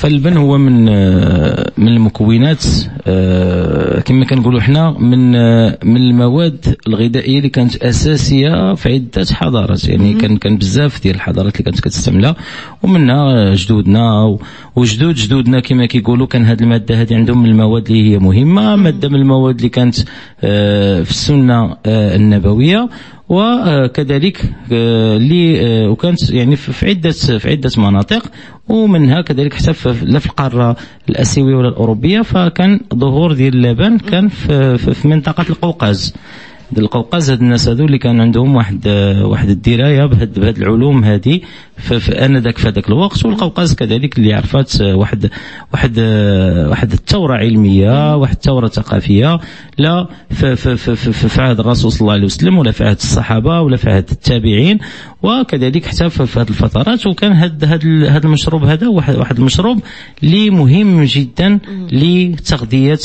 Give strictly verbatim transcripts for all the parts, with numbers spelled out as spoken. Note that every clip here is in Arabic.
فاللبن هو من من المكونات كما كنقولوا حنا من من المواد الغذائيه اللي كانت اساسيه في عده حضارات. يعني كان كان بزاف ديال الحضارات اللي كانت كتستعملها، ومنها جدودنا وجدود جدودنا كما كيقولوا كان هذه الماده هذه عندهم من المواد اللي هي مهمه، ماده من المواد اللي كانت في السنه النبويه، وكذلك اللي وكانت يعني في عده في عده مناطق، ومنها كذلك حتى لا في القاره الاسيويه ولا الاوروبيه. فكان ظهور ديال اللبن كان في, في منطقه القوقاز. القوقاز هاد الناس هادو اللي كان عندهم واحد واحد الدرايه بهاد بهاد العلوم هادي في انذاك في هذاك الوقت. والقوقاز كذلك اللي عرفات واحد واحد واحد الثوره علميه، واحد الثوره ثقافيه، لا في, في, في, في, في عهد الرسول صلى الله عليه وسلم، ولا في عهد الصحابه، ولا في عهد التابعين، وكذلك حتى في هذه الفترات. وكان هاد هاد هاد المشروب هذا واحد واحد المشروب اللي مهم جدا لتغذيه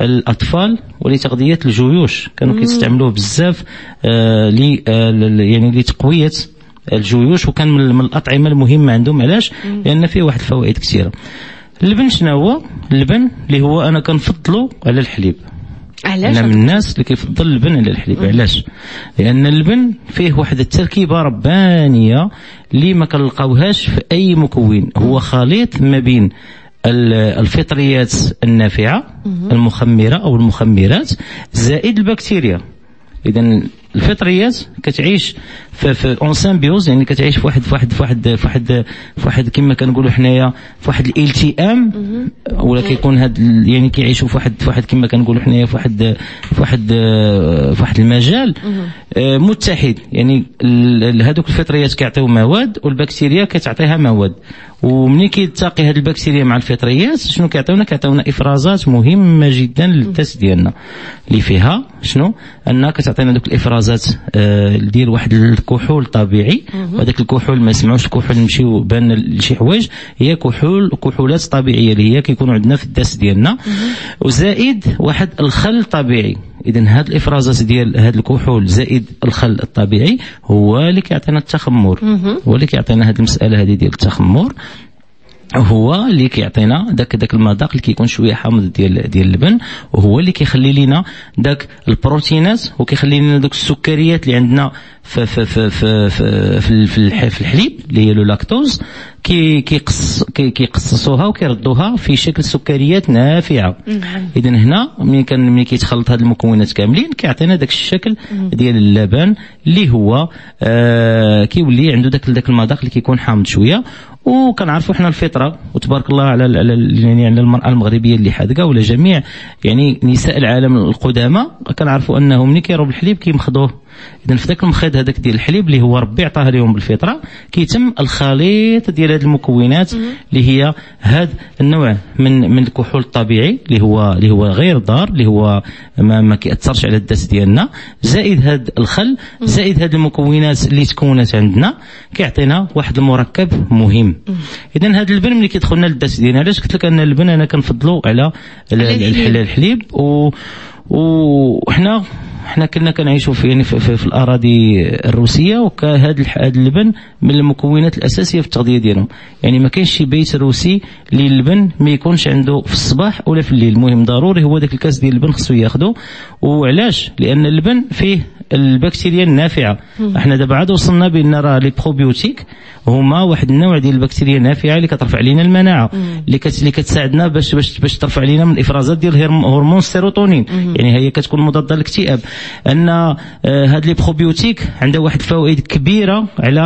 الاطفال ولتغذيه الجيوش. كانوا كيستعملوه بزاف آه لي آه يعني لتقويه الجيوش، وكان من الاطعمه المهمه عندهم. علاش؟ لان فيه واحد الفوائد كثيره. اللبن شنو هو؟ اللبن اللي هو انا كنفضلو على الحليب. علاش؟ انا من الناس اللي كيفضل اللبن على الحليب. علاش؟ لان اللبن فيه واحد التركيبه ربانيه اللي ما كنلقاوهاش في اي مكون. هو خليط ما بين الفطريات النافعه المخمره او المخمرات زائد البكتيريا. اذا الفطريات كتعيش في, في اون سيمبيوز، يعني كتعيش في واحد في واحد في واحد في واحد في واحد كما كنقولوا حنايا في واحد الالتئام، ولا كيكون هاد يعني كيعيشوا في واحد في واحد كما كنقولوا حنايا في واحد في واحد في واحد المجال متحد. يعني هذوك الفطريات كيعطيو مواد والبكتيريا كتعطيها مواد، ومنين كيلتقي هاد البكتيريا مع الفطريات شنو كيعطيونا؟ كيعطيونا افرازات مهمه جدا للتست ديالنا، اللي فيها شنو؟ ان كتعطينا دوك الافرازات ديال واحد الكحول طبيعي. وهذاك الكحول ما سمعوش الكحول نمشيو بان لشي حوايج، هي كحول كحولات طبيعيه اللي هي كيكونوا عندنا في التست ديالنا، وزائد واحد الخل طبيعي. اذا هاد الافرازات ديال هاد الكحول زائد الخل الطبيعي هو اللي كيعطينا التخمر، هو اللي كيعطينا هاد المساله هذه ديال التخمر، هو اللي كيعطينا داك داك المذاق اللي كيكون شويه حامض ديال ديال اللبن، وهو اللي كيخلي لينا داك البروتينات، وكيخلي لينا دوك السكريات اللي عندنا في في في في في, في الحليب اللي هي لو لاكتوز كي كيقص كيقصصوها وكيردوها في شكل سكريات نافعه. اذا هنا ملي كان ملي كيتخلط هاد المكونات كاملين كيعطينا داك الشكل ديال اللبن اللي هو آه كيولي عنده داك داك المذاق اللي كيكون حامض شويه. وكنعرفوا حنا الفطره، وتبارك الله على يعني على المراه المغربيه اللي حاذقه، ولا جميع يعني نساء العالم القدامى كنعرفوا انهم ملي كيروب الحليب كيمخضوه. اذا في ذاك المخيط هذاك ديال الحليب اللي هو ربي عطاه لهم بالفطره كيتم الخليط ديال هذه المكونات اللي هي هذا النوع من من الكحول الطبيعي اللي هو اللي هو غير ضار، اللي هو ما, ما كيأثرش على الدس ديالنا، زائد هذا الخل، زائد هذه المكونات اللي تكونت عندنا كيعطينا واحد المركب مهم. اذا هذا اللبن ملي كيدخلنا للدس ديالنا، علاش قلت لك ان اللبن انا كنفضلو على الحليب. و وحنا حنا كنا كنعيشوا في يعني في, في, في الاراضي الروسيه، وكهاد اللبن من المكونات الاساسيه في التغذيه ديالهم. يعني ما كاينش شي بيت روسي اللي اللبن ما يكونش عنده في الصباح ولا في الليل، المهم ضروري هو داك الكاس ديال اللبن خصو ياخذه. وعلاش؟ لان اللبن فيه البكتيريا النافعه. احنا دابا عاد وصلنا بان راه لي بروبيوتيك هما واحد النوع ديال البكتيريا النافعه اللي كترفع لينا المناعه، اللي كتساعدنا باش باش باش ترفع لينا من الافرازات ديال هرمون السيروتونين. يعني هي كتكون مضاده للاكتئاب. ان هاد لي بروبيوتيك عندها واحد الفوائد كبيره على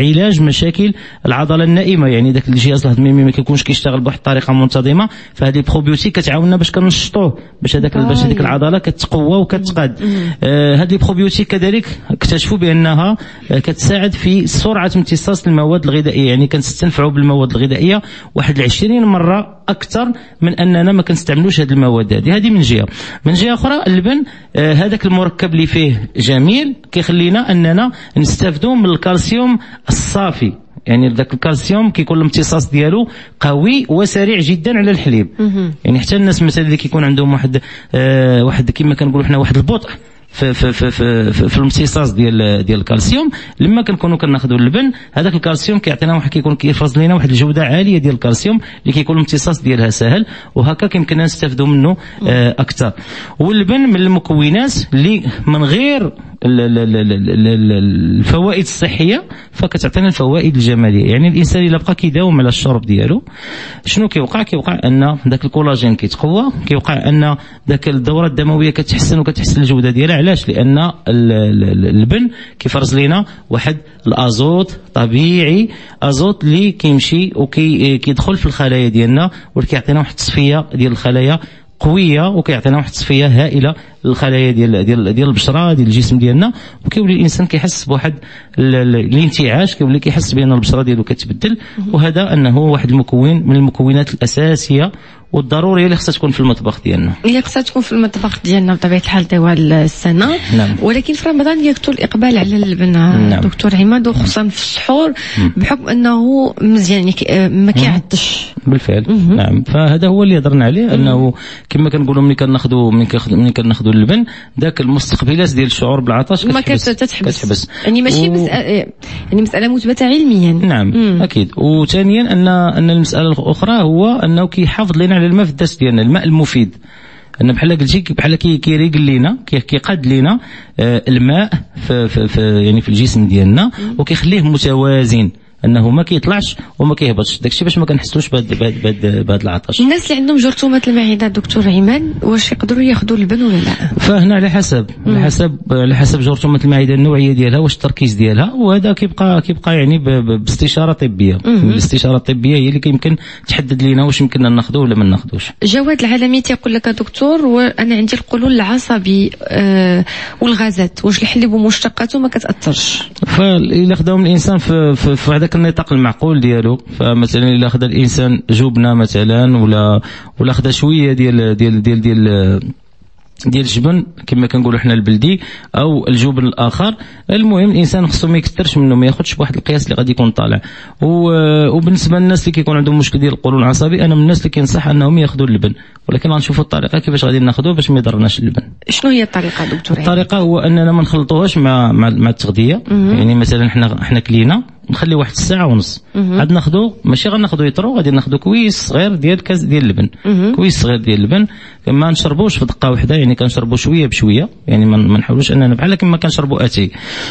علاج مشاكل العضله النائمه. يعني داك الجهاز الهضمي ما كيكونش كيشتغل بواحد الطريقه منتظمه، فهاد لي بروبيوتيك كتعاوننا باش كنشطوه، باش هذاك باش هذيك العضله كتقوى وكتقاد. هاد لي بروبيوتيك كذلك اكتشفوا بانها كتساعد في سرعه امتصاص المواد الغذائيه. يعني كنستنفعوا بالمواد الغذائيه واحد عشرين مره اكثر من اننا ما كنستعملوش هاد المواد هادي. هذه من جهه. من جهه اخرى اللبن هذاك المركب اللي فيه جميل كيخلينا اننا نستافدوا من الكالسيوم الصافي. يعني ذاك الكالسيوم كيكون الامتصاص ديالو قوي وسريع جدا على الحليب. يعني حتى الناس مثلا اللي كيكون عندهم واحد آه واحد كما كنقولوا حنا واحد البطء في في في في, في الامتصاص ديال ديال الكالسيوم. لما كنكونوا كناخذوا اللبن هذاك الكالسيوم كيعطينا واحد كيكون كيفرز لينا واحد الجوده عاليه ديال الكالسيوم اللي كيكون الامتصاص ديالها سهل، وهكا كيمكننا نستافدوا منه اكثر. واللبن من المكونات اللي من غير الفوائد الصحيه فكتعطينا الفوائد الجماليه. يعني الانسان الا بقى كيداوم على الشرب ديالو شنو كيوقع؟ كيوقع ان داك الكولاجين كيتقوى، كيوقع ان داك الدوره الدمويه كتحسن وكتحسن الجوده ديالها. علاش؟ لان اللبن كيفرز لينا واحد الازوت طبيعي، ازوت اللي كيمشي وكيدخل في الخلايا ديالنا وكيعطينا واحد التصفيه ديال الخلايا قويه، وكيعطينا واحد التصفيه هائله للخلايا ديال ديال ديال البشره ديال الجسم ديالنا. وكيولي الانسان كيحس بواحد الانتعاش، كيولي كيحس بان البشره ديالو كتبدل. وهذا انه واحد المكون من المكونات الاساسيه والضروريه اللي خصها تكون في المطبخ ديالنا، اللي خصها تكون في المطبخ ديالنا بطبيعه الحال طوال السنه. نعم. ولكن في رمضان يكثر الاقبال على اللبن. نعم. دكتور عماد، وخصوصا في السحور بحكم انه مزيان ما كيعطش بالفعل. مم. نعم، فهذا هو اللي هضرنا عليه، انه كما كنقولوا ملي كناخذوا ملي كناخذوا اللبن ذاك المستقبلات ديال الشعور بالعطش ما كتحبس. يعني ماشي و... مسألة، يعني مساله مثبته علميا. نعم. مم. اكيد. وثانيا ان ان المساله الاخرى هو انه كيحافظ لنا على الماء في الدرس ديالنا، الماء المفيد. أنا بحال قلتي بحال كيريقل لينا، كيقاد لينا الماء في, في, في يعني في الجسم ديالنا وكيخليه متوازن، انه ما كيطلعش وما كيهبطش، داكشي باش ما كنحسوش بهاد بهاد بهاد العطش. الناس اللي عندهم جرثومه المعده دكتور عماد واش يقدروا ياخذوا اللبن ولا لا؟ فهنا على حسب على حسب على حسب جرثومه المعده النوعيه ديالها واش التركيز ديالها، وهذا كيبقى كيبقى يعني باستشاره طبيه. الاستشاره الطبيه هي اللي كيمكن تحدد لينا واش يمكننا ناخذوه ولا ما ناخذوش. جواد العالمي تيقول لك دكتور وانا عندي القولون العصبي آه والغازات، واش الحليب ومشتقاته ما كتاثرش؟ فالا خداهم الانسان في في, في هذاك النطاق المعقول ديالو، فمثلا الا خدا الانسان جبنه مثلا ولا ولا خدا شويه ديال ديال ديال ديال ديال الجبن كما كنقولوا حنا البلدي او الجبن الاخر، المهم الانسان خصو ما يكثرش منه، ما ياخذش بواحد القياس اللي غادي يكون طالع. وبالنسبه للناس اللي كيكون عندهم مشكل ديال القولون العصبي، انا من الناس اللي كنصح انهم ياخذوا اللبن، ولكن غنشوفوا الطريقه كيفاش غادي ناخذوه باش ما يضرناش اللبن. شنو هي الطريقه دكتور؟ الطريقه هو اننا ما نخلطوهاش مع مع, مع التغذيه. يعني مثلا حنا حنا كلينا نخلي واحد الساعه ونص عاد ناخذو، ماشي غناخذو يطرو، غادي ناخذو كويس صغير ديال كاس ديال اللبن، كويس صغير ديال اللبن، ما نشربوش في دقه واحده، يعني كنشربو شويه بشويه، يعني ما نحاولوش اننا بحال كما كنشربو اتاي.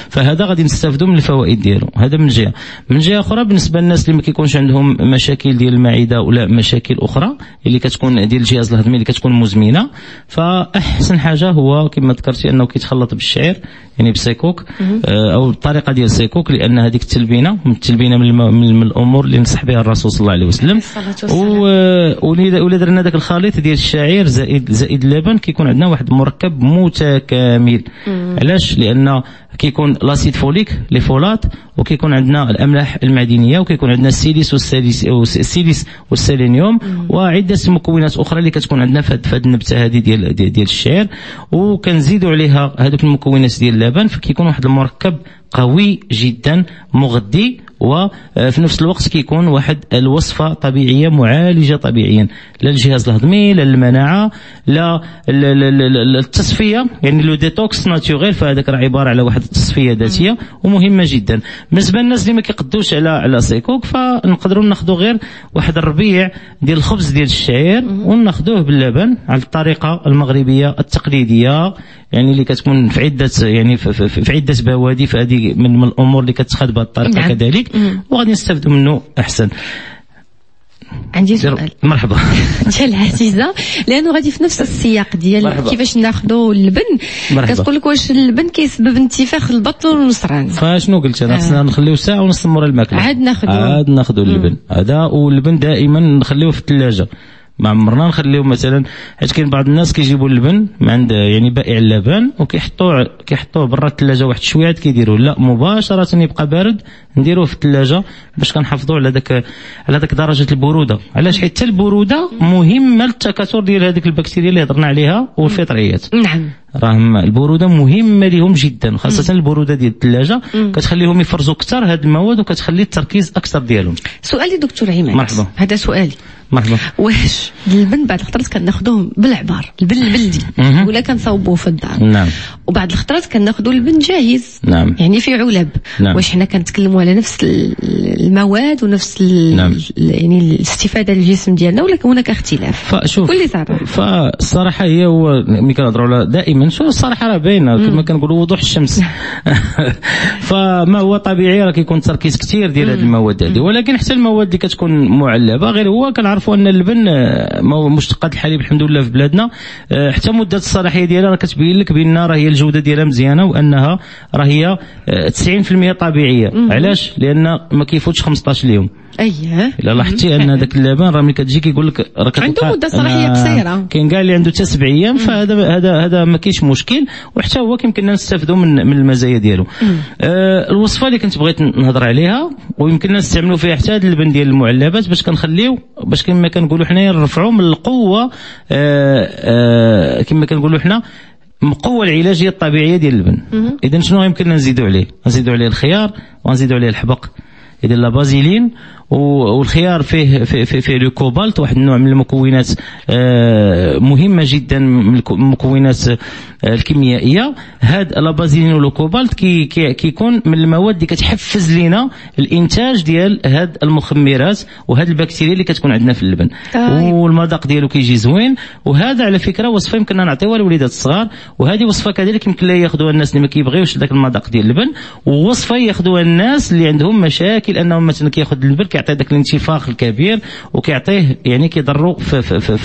فهذا غادي نستافدوا من الفوائد ديالو، هذا من جهه. من جهه اخرى بالنسبه للناس اللي ما كيكونش عندهم مشاكل ديال المعده ولا مشاكل اخرى اللي كتكون ديال الجهاز الهضمي اللي كتكون مزمنه، فاحسن حاجه هو كما ذكرتي انه كيتخلط بالشعير، يعني بسيكوك او الطريقه ديال سيكوك، لان هذيك التلبينه من التلبينه من الامور اللي نصح بها الرسول صلى الله عليه وسلم. ولا درنا داك الخليط ديال الشعير زائد زائد اللبن كيكون عندنا واحد المركب متكامل. مم. علاش؟ لان كيكون لاسيد فوليك لي فولات، وكيكون عندنا الاملاح المعدنيه، وكيكون عندنا السيليس والسيليس والسيلينيوم، وعده مكونات اخرى اللي كتكون عندنا في هذه النبته هذه ديال ديال الشعير، وكنزيدوا عليها هذوك المكونات ديال اللبن، فكيكون واحد المركب قوي جدا مغذي، وفي نفس الوقت كيكون واحد الوصفه طبيعيه معالجه طبيعيا، لا الجهاز الهضمي لا المناعه لا التصفيه، يعني لو ديتوكس ناتوريل، فهذاك راه عباره على واحد التصفيه ذاتيه ومهمه جدا. بالنسبه للناس اللي ما كيقدوش على على سيكوك، فنقدروا ناخذوا غير واحد الربيع ديال الخبز ديال الشعير وناخذوه باللبن على الطريقه المغربيه التقليديه، يعني اللي كتكون في عده يعني في, في عده بوادي، فهذه من الامور اللي كتخدم بهذه الطريقه. نعم. كذلك وغادي نستافدوا منه احسن. عندي سؤال. مرحبا ديال عزيزه، لانه غادي في نفس السياق ديال كيفاش ناخذوا اللبن، كتقول لك واش اللبن كيسبب انتفاخ البطن والنصران، فشنو قلت انا؟ خصنا آه. نخليو ساعه ونص مورا الماكله عاد ناخذوا عاد ناخذوا اللبن هذا. واللبن دائما نخليوه في الثلاجه، ما عمرنا نخليو مثلا، حيت كاين بعض الناس كيجيبوا اللبن من عند يعني بائع اللبن وكيحطوه كيحطوه برا الثلاجه واحد شويه عاد كيديروه، لا مباشره يبقى بارد نديروه في الثلاجه باش كنحافظوا على داك على داك درجه البروده. علاش؟ حيت البروده مهمه للتكاثر ديال هذيك البكتيريا اللي هضرنا عليها والفطريات. نعم. راهم البروده مهمه لهم جدا، خاصه مم. البروده ديال الثلاجه كتخليهم يفرزوا اكثر هاد المواد وكتخلي التركيز اكثر ديالهم. سؤالي دكتور عماد، مرحبا، هذا سؤالي، مرحبا، واش البن بعد الخطرات كناخذوهم بالعبار البن البلدي ولا كنصاوبوه في الدار؟ نعم. وبعد الخطرات كناخذوا البن جاهز، نعم، يعني في علب. نعم. واش حنا كنتكلموا على نفس المواد ونفس ال... نعم. يعني الاستفاده للجسم ديالنا ولا هناك اختلاف؟ فشوف قول لي صراحه، فالصراحه هي هو ملي كنهضروا على دائما شو الصراحه راه باينه كما كنقولوا وضوح الشمس. فما هو طبيعي راه كيكون تركيز كثير ديال هذه المواد هذه، ولكن حتى المواد اللي كتكون معلبه غير هو كنعرفوا ان اللبن مشتقات الحليب الحمد لله في بلادنا حتى مده الصلاحيه ديالها راه كتبين لك بان راه هي الجوده ديالها مزيانه وانها راه هي تسعين في المية طبيعيه. علاش؟ لان ما كيفوتش خمسطاش اليوم. اييه الا لاحظتي ان هذاك اللبن راه ملي كتجي كيقول لك راه عنده مده صلاحيه قصيره، كاين كاع اللي عنده حتى سبع ايام، فهذا هذا هذا ما كاينش مشكل، وحتى هو كيمكننا نستافدوا من من المزايا ديالو. آه الوصفه اللي كنت بغيت نهضر عليها ويمكننا نستعملوا فيها حتى هذا اللبن ديال المعلبات باش كنخليو باش كما كنقولوا حنايا نرفعوا من القوه آه آه كما كنقولوا حنا القوه العلاجيه الطبيعيه ديال اللبن. اذا شنو يمكننا نزيدوا عليه؟ نزيدوا عليه الخيار ونزيدوا عليه الحبق ديال لابازيلين، والخيار فيه فيه فيه, فيه لو كوبالت، واحد النوع من المكونات مهمه جدا من المكونات الكيميائيه. هاد لابازيلين ولو كوبالت كي كيكون من المواد اللي كتحفز لينا الانتاج ديال هاد المخمرات وهاد البكتيريا اللي كتكون عندنا في اللبن. آه. والمذاق ديالو كيجي زوين، وهذا على فكره وصفه يمكننا نعطيوها للوليدات الصغار، وهذه وصفه كذلك يمكن لها ياخذوها الناس اللي ما كيبغيوش داك المذاق ديال اللبن، ووصفه ياخذوها الناس اللي عندهم مشاكل انهم مثلا كياخذ اللبن كيعطي داك الانتفاخ الكبير وكيعطيه يعني كيضروا في في في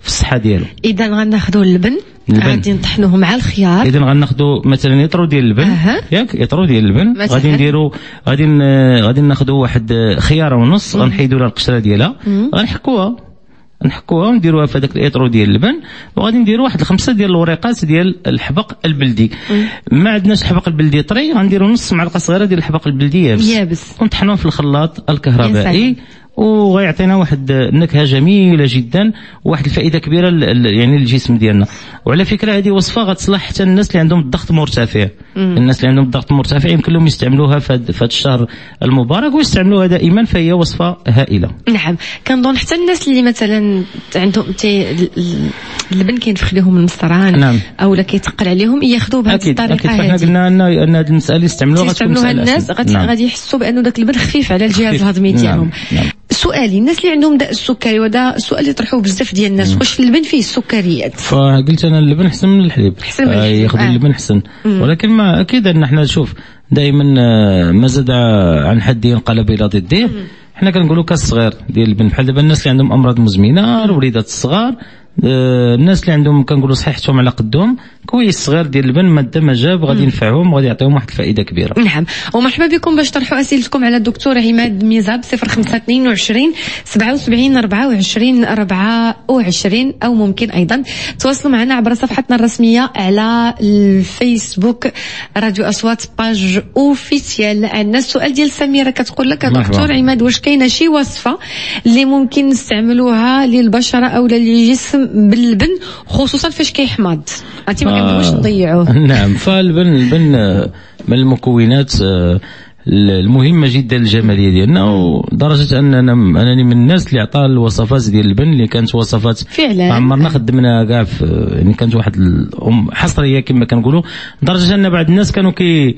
في الصحه ديالو. اذا غناخذوا اللبن غادي نطحنوه مع الخيار. اذا غناخذوا مثلا يطرو ديال اللبن، أه. ياك يطرو ديال اللبن غادي نديروا غادي غادي ناخذوا واحد خياره ونص، غنحيدوا لها القشره ديالها، غنحكوها نحكوها ونديروها في هذاك الاطرو ديال اللبن، وغادي نديروا واحد الخمسه ديال الوريقات ديال الحبق البلدي. ما عندناش الحبق البلدي طري، غنديروا نص معلقه صغيره ديال الحبق البلدي يابس يابس ونطحنوه في الخلاط الكهربائي، وغيعطينا واحد النكهه جميله جدا وواحد الفائده كبيره يعني للجسم ديالنا. وعلى فكره هذه وصفه غتصلح حتى الناس اللي عندهم الضغط مرتفع. الناس اللي عندهم الضغط مرتفع يمكن لهم يستعملوها في هذا الشهر المبارك ويستعملوها دائما، فهي وصفه هائله. نعم، كنظن حتى الناس اللي مثلا عندهم اللبن كينفخ لهم المصران، نعم، اولا كيتقل عليهم، ياخذوه بهذه الطريقه. اكيد اكيد فاحنا قلنا ان ان هذه المساله يستعملوها غتكون الناس غادي يحسوا بانه ذاك اللبن خفيف على الجهاز الهضمي ديالهم. سؤالي، الناس اللي عندهم داء السكري، وهذا سؤال يطرحوه بزاف ديال الناس، واش اللبن فيه السكريات؟ فقلت انا اللبن احسن من الحليب، احسن من الحليب، ياخذ آه. اللبن احسن، ولكن ما اكيد ان احنا نشوف دائما ما زاد عن حده ينقلب الى ضده. حنا كنقولوا كاس صغير ديال اللبن، بحال دابا الناس اللي عندهم امراض مزمنه، الوليدات الصغار، الناس اللي عندهم كنقولوا صحيحتهم على قدهم، كويس صغير ديال اللبن ماده ما جاب غادي ينفعهم وغادي يعطيهم واحد الفائده كبيره. نعم، ومرحبا بكم باش طرحوا اسئلتكم على الدكتور عماد ميزاب صفر خمسة اثنين وعشرين سبعة وسبعين أربعة وعشرين أربعة وعشرين، او ممكن ايضا تواصلوا معنا عبر صفحتنا الرسميه على الفيسبوك راديو اصوات باج اوفيسيال. عندنا السؤال ديال سميره كتقول لك دكتور عماد، واش كاينه شي وصفه اللي ممكن نستعملوها للبشره او للجسم باللبن خصوصا فاش كيحمض؟ انت ما كنبغيوش نضيعوه. نعم، فالبن البن من المكونات المهمه جدا للجماليه ديالنا، ودرجه اننا انني من الناس اللي عطى الوصفات ديال اللبن اللي كانت وصفات فعلا ما عمرنا خدمناها كاع، يعني كانت واحد حصريه كما كنقولوا، لدرجه ان بعض الناس كانوا كي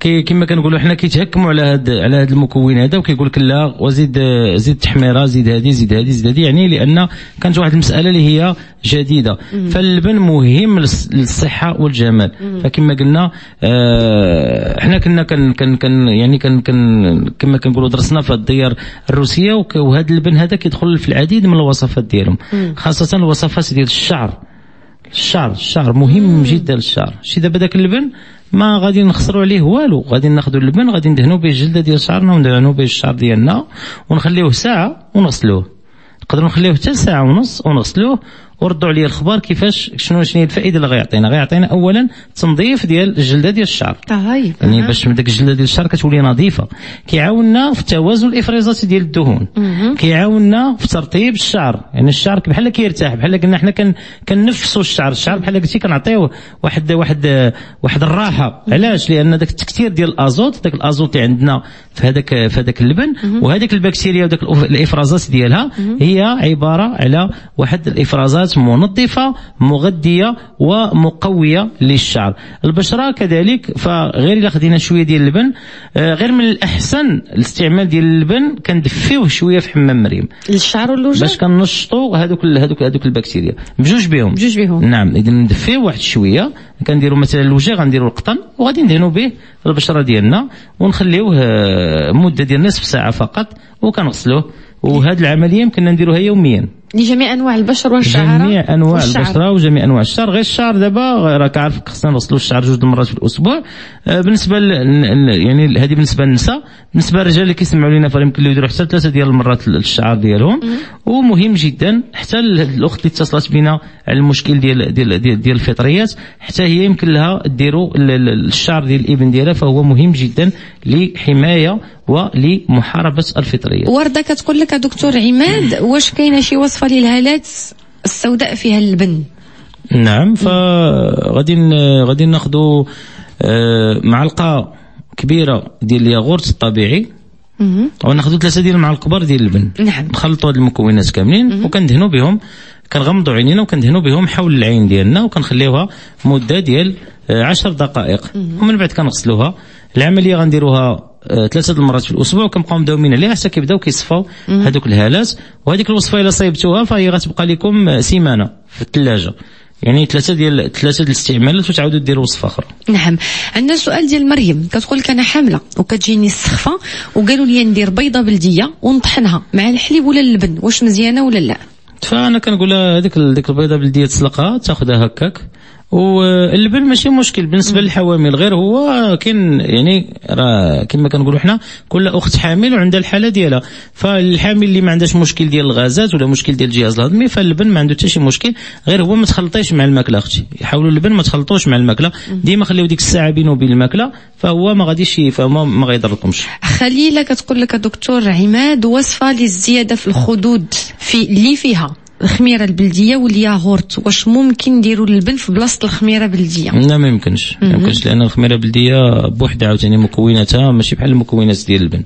كي كما كنقولوا حنا كيتهكموا على هاد على هاد المكون هذا، وكيقول لك لا وزيد زيد تحميره، زيد هذه زيد هذه زيد هذه، يعني لان كانت واحد المساله اللي هي جديده. فاللبن مهم للصحه والجمال، فكما قلنا آه حنا كنا كن كن كن يعني كن كن كما كنقولوا درسنا في الديار الروسيه، وهذا اللبن هذا كيدخل في العديد من الوصفات ديالهم، خاصه الوصفات ديال الشعر. الشعر الشعر مهم جدا للشعر، شي دابا داك اللبن ما غادي نخسروا عليه والو، غادي ناخذوا اللبن غادي ندهنوا به الجلده ديال شعرنا وندهنوا به الشعر ديالنا ونخليوه ساعه ونغسلوه، نقدروا نخليوه حتى ساعه ونص ونغسلوه، وردوا عليا الخبر كيفاش شنو شنو هي الفائده اللي غيعطينا. غيعطينا اولا تنظيف ديال الجلده ديال الشعر، طيب يعني باش ديك الجلده ديال الشعر كتولي نظيفه، كيعاوننا في التوازن الافرازاتي ديال الدهون، كيعاوننا في ترطيب الشعر، يعني الشعر بحال كيرتاح، بحال قلنا حنا كن كنفسوا الشعر، الشعر بحال قلتي كنعطيوه واحد واحد واحد الراحه. علاش؟ لان داك التكثير ديال الازوت، داك الازوت اللي عندنا في هذاك في هذاك اللبن وهذيك البكتيريا وداك الافرازات ديالها هي عباره على واحد الافرازات منظفه مغذيه ومقويه للشعر. البشره كذلك، فغير الا خدينا شويه ديال اللبن، غير من الاحسن الاستعمال ديال اللبن كندفيوه شويه في حمام مريم الشعر والوجه باش كنشطوا هذوك هذوك هذوك البكتيريا بجوج بهم بجوج بهم نعم. اذا ندفيوه واحد شويه، كنديروا مثلا الوجه غنديروا القطن وغادي ندهنوا به البشره ديالنا ونخليوه مده ديال نصف ساعه فقط وكنغسلوه. وهذه العمليه يمكننا نديروها يوميا لجميع انواع البشر والشعر، جميع انواع البشره وجميع انواع الشعر. غير الشعر دابا راك عارف خصنا نغسلوا الشعر جوج المرات في الاسبوع. بالنسبه ل... يعني هذه بالنسبه للنساء، بالنسبه للرجال اللي كيسمعوا لينا فيمكن لهم يديروا حتى ثلاثه ديال المرات الشعر ديالهم. ومهم جدا حتى الاخت اللي اتصلت بنا على المشكل ديال ديال ديال, ديال الفطريات، حتى هي يمكن لها ديروا الشعر ديال الابن ديالها، فهو مهم جدا لحمايه ولمحاربه الفطريات. ورده كتقول لك دكتور عماد، واش كاينه شي وصفه للهالات السوداء فيها اللبن؟ نعم، فغادي غادي ناخذوا معلقه كبيره ديال الياغورت الطبيعي وناخذوا ثلاثه ديال المعالق كبار ديال اللبن، نعم، نخلطوا هاد المكونات كاملين وكندهنوا بهم، كنغمضوا عينينا وكندهنوا بهم حول العين ديالنا وكنخليوها مده ديال عشر دقائق ومن بعد كنغسلوها. العمليه غنديروها ثلاثه المرات في الاسبوع وكنبقاو مداومين عليها حتى كيبداو كيصفاو هذوك الهالات. وهذيك الوصفه الا صايبتوها فهي غتبقى لكم سيمانه في الثلاجه، يعني ثلاثه ديال ثلاثه ديال الاستعمالات وتعاودوا ديروا وصفه اخرى. نعم، عندنا سؤال ديال مريم كتقول لك انا حامله وكتجيني السخفه وقالوا لي ندير بيضه بلديه ونطحنها مع الحليب ولا اللبن، واش مزيانه ولا لا؟ فانا كنقول لها هذيك ديك البيضه بلديه تسلقها تاخذها هكاك، واللبن ماشي مشكل بالنسبه للحوامل، غير هو كاين يعني راه كما كنقولوا حنا كل اخت حامل وعندها الحاله ديالها، فالحامل اللي ما عندهاش مشكل ديال الغازات ولا مشكل ديال الجهاز الهضمي فاللبن ما عنده حتى شي مشكل، غير هو ما تخلطيش مع الماكله اختي، حاولوا اللبن ما تخلطوش مع الماكله، ديما خليو ديك الساعه بينه وبين الماكله فهو ما غاديش فما ما غيضركمش. خليله كتقول لك دكتور عماد وصفه للزياده في الخدود في اللي فيها الخميره البلديه والياغورت، واش ممكن نديروا اللبن في بلاصه الخميره البلديه؟ لا ما يمكنش، ما يمكنش لان الخميره البلديه بوحدها عاوتاني مكوناتها ماشي بحال المكونات ديال اللبن.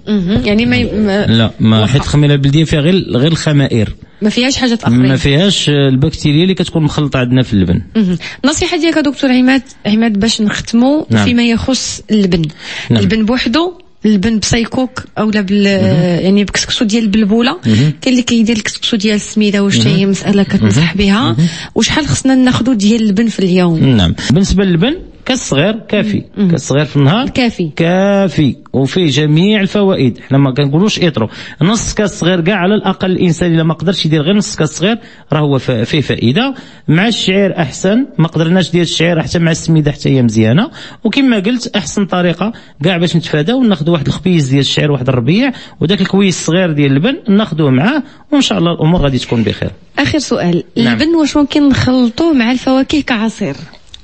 يعني ما لا ما حيت الخميره البلديه فيها غير غير الخمائر، ما فيهاش حاجه اخرى، ما فيهاش البكتيريا اللي كتكون مخلطه عندنا في اللبن. النصيحه ديالك دكتور عماد عماد باش نختموا فيما يخص اللبن، نعم. اللبن بوحدو، اللبن بسايكوك اولا بال يعني بكسكسو ديال البلبوله، كاين اللي كيدير الكسكسو ديال السميده، واش هي مساله كتنصح بها؟ وشحال خصنا ناخذوا ديال اللبن في اليوم؟ نعم، بالنسبه للبن كاس صغير كافي، كاس صغير في النهار كافي كافي وفيه جميع الفوائد، حنا ما كنقولوش اطرو، نص كاس صغير كاع على الاقل الانسان الا ما قدرش يدير غير نص كاس صغير راه هو فيه فائده. مع الشعير احسن، ما قدرناش ندير الشعير حتى مع السميده حتى هي مزيانه، وكما قلت احسن طريقه كاع باش نتفاداو ناخذ واحد الخبيز ديال الشعير واحد الربيع وداك الكويس الصغير ديال اللبن ناخذوه معاه وان شاء الله الامور غادي تكون بخير. اخر سؤال، نعم. اللبن واش ممكن نخلطوه مع الفواكه كعصير؟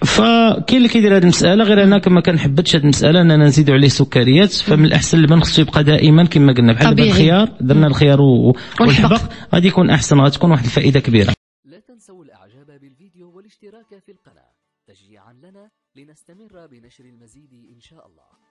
فكاين اللي كيدير هذه المساله، غير انا كما كنحبتش هذه المساله اننا نزيدوا عليه سكريات، فمن الاحسن اللبن خصو يبقى دائما كما قلنا بحال الخيار، درنا الخيار والحبق غادي يكون احسن، غتكون واحد الفائده كبيره. لا تنسوا الاعجاب بالفيديو والاشتراك في القناه تشجيعا لنا لنستمر بنشر المزيد ان شاء الله.